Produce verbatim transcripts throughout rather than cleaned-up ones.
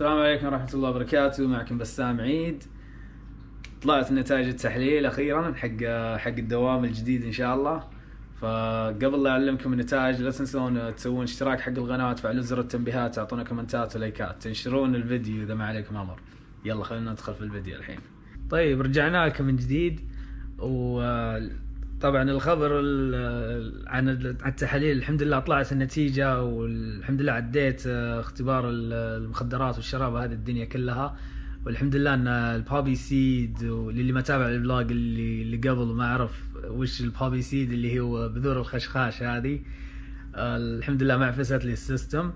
السلام عليكم ورحمة الله وبركاته. معكم بسام عيد. طلعت نتائج التحليل أخيرا حق حق الدوام الجديد إن شاء الله. فقبل لا أعلمكم النتائج لا تنسون تسوون اشتراك حق القناة، وتفعلون زر التنبيهات، تعطونا كومنتات ولايكات، تنشرون الفيديو إذا ما عليكم أمر. يلا خلينا ندخل في الفيديو الحين. طيب رجعنا لكم من جديد، وطبعا الخبر عن التحاليل الحمد لله طلعت النتيجة، والحمد لله عديت اختبار المخدرات والشراب هذه الدنيا كلها، والحمد لله ان البابي سيد، واللي ما تابع الفلوج اللي اللي قبل ما اعرف وش البابي سيد اللي هو بذور الخشخاش هذه، الحمد لله ما عفست لي السيستم،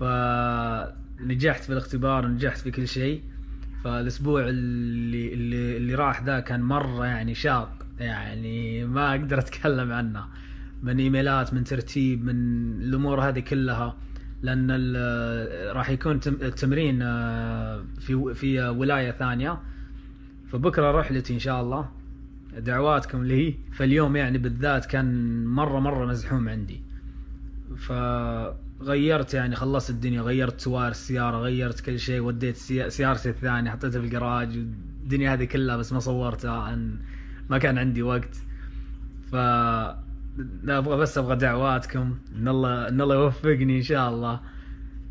فنجحت في الاختبار ونجحت في كل شيء. فالاسبوع اللي اللي اللي راح ذا كان مره يعني شاق، يعني ما اقدر اتكلم عنه، من ايميلات، من ترتيب، من الامور هذه كلها، لان راح يكون التمرين في في ولايه ثانيه. فبكره رحلتي ان شاء الله، دعواتكم لي. فاليوم يعني بالذات كان مره مره مزحوم عندي، فغيرت يعني خلصت الدنيا، غيرت سوار السياره، غيرت كل شيء، وديت سيارتي الثانيه حطيتها في الجراج والدنيا هذه كلها، بس ما صورتها عن ما كان عندي وقت. ف لا ابغى بس ابغى دعواتكم ان الله ان الله يوفقني ان شاء الله.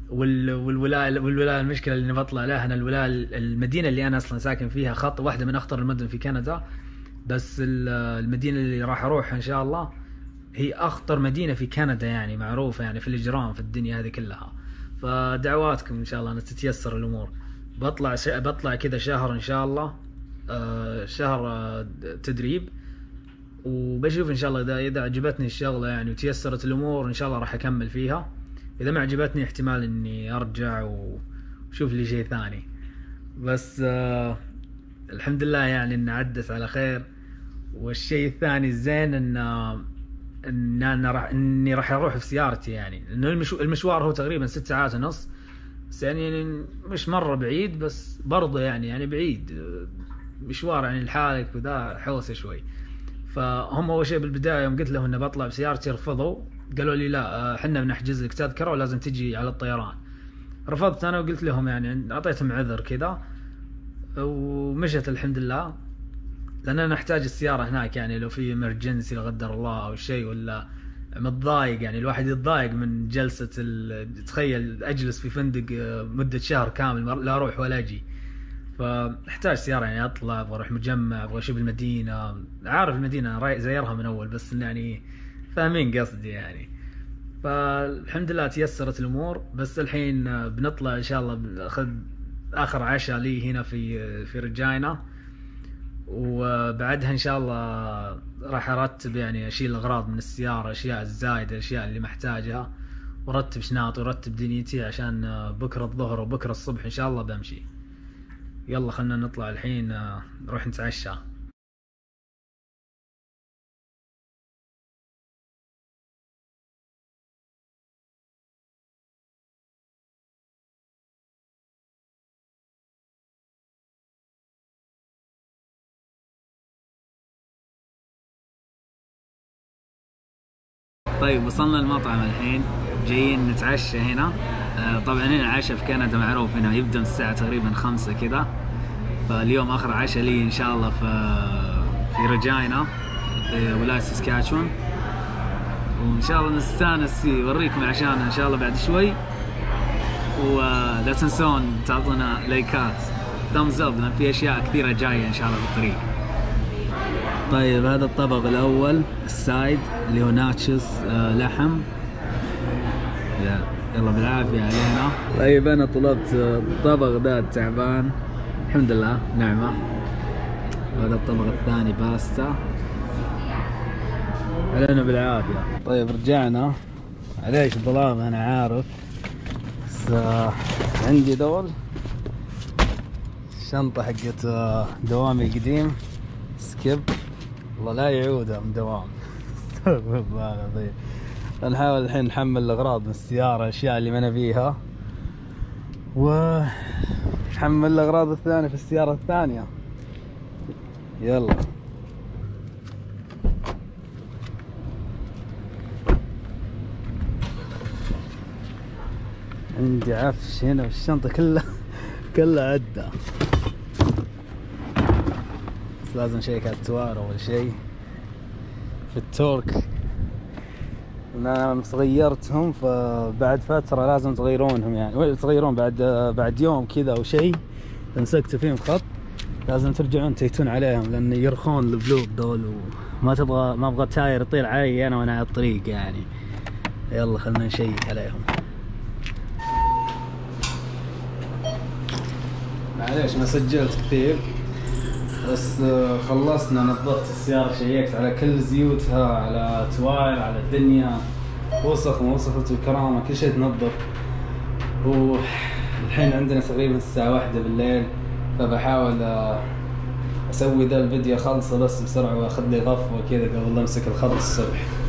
وال والولايه والولايه المشكله اللي بطلع لها انا، الولايه المدينه اللي انا اصلا ساكن فيها خط واحده من اخطر المدن في كندا، بس المدينه اللي راح اروحها ان شاء الله هي اخطر مدينه في كندا، يعني معروفه يعني في الاجرام في الدنيا هذه كلها. فدعواتكم ان شاء الله ان تتيسر الامور. بطلع بطلع كذا شهر ان شاء الله، شهر تدريب، وبشوف ان شاء الله اذا اذا عجبتني الشغله يعني وتيسرت الامور ان شاء الله راح اكمل فيها، اذا ما عجبتني احتمال اني ارجع وشوف لي شيء ثاني. بس آه الحمد لله يعني ان عدت على خير. والشيء الثاني الزين ان ان انا راح اني راح اروح في سيارتي، يعني لانه المشوار هو تقريبا ست ساعات ونص، بس يعني مش مره بعيد، بس برضه يعني يعني بعيد مشوار يعني لحالك وذا حوسه شوي. فهم اول شيء بالبدايه يوم قلت لهم اني بطلع بسيارتي رفضوا، قالوا لي لا احنا بنحجز لك تذكره ولازم تجي على الطيران. رفضت انا وقلت لهم يعني اعطيتهم عذر كذا، ومشت الحمد لله، لان انا احتاج السياره هناك، يعني لو في امرجنسي لا قدر الله او شيء، ولا متضايق، يعني الواحد يتضايق من جلسه ال... تخيل اجلس في فندق مده شهر كامل لا اروح ولا اجي، فاحتاج سياره يعني اطلع، ابغى اروح مجمع، ابغى اشوف المدينه، عارف المدينه زايرها من اول، بس يعني فاهمين قصدي يعني. فالحمد لله تيسرت الامور. بس الحين بنطلع ان شاء الله، بناخذ اخر عشاء لي هنا في في ريجينا، وبعدها ان شاء الله راح ارتب يعني اشيل اغراض من السياره، اشياء الزايده، الاشياء اللي محتاجها، ورتب شناطي ورتب دنيتي، عشان بكره الظهر وبكره الصبح ان شاء الله بمشي. يلا خلنا نطلع الحين نروح نتعشى. طيب وصلنا المطعم الحين، جايين نتعشى هنا. طبعا هنا العشاء في كندا معروف، هنا يبدا الساعه تقريبا خمسة كذا. فاليوم اخر عشاء لي ان شاء الله في في ريجينا في ولايه ساسكاتشوان، وان شاء الله نستانس فيه، اوريكم عشانا ان شاء الله بعد شوي. ولا تنسون تعطونا لايكات ثامز اب، لان في اشياء كثيره جايه ان شاء الله في الطريق. طيب هذا الطبق الاول السايد اللي هو ناتشز لحم، يلا بالعافيه علينا. طيب انا طلبت الطبق ذا التعبان، الحمد لله نعمه. وهذا الطبق الثاني باستا، علينا بالعافيه. طيب رجعنا، عليش الظلام انا عارف، بس عندي دور الشنطه حقت دوامي القديم سكيب، والله لا يعودها من دوام، استغفر الله العظيم. نحاول الحين نحمل الاغراض من السياره، الاشياء اللي ما انا فيها، ونحمل الاغراض الثانيه في السياره الثانيه. يلا عندي عفش هنا والشنطة كلها كلها عدة. بس لازم نشيك على التوار أول شي في التورك، أنا صغيرتهم فبعد فترة لازم تغيرونهم، يعني تغيرون بعد بعد يوم كذا أو شي، انسكتوا فيهم خط لازم ترجعون تيتون عليهم لأن يرخون البلوب دول، وما تبغى ما أبغى تاير يطير علي أنا وأنا على الطريق يعني. يلا خلنا نشيك عليهم. معليش ما سجلت كثير، بس خلصنا نظفت السيارة، شيكت على كل زيوتها، على توائر، على الدنيا، وسخ وسخت الكرامة، كل شيء تنظف. والحين عندنا تقريبا الساعة واحدة بالليل، فبحاول أسوي ذا الفيديو خلصه بس بسرعة وأخذ لي غفوة كذا قبل أمسك الخط الصبح.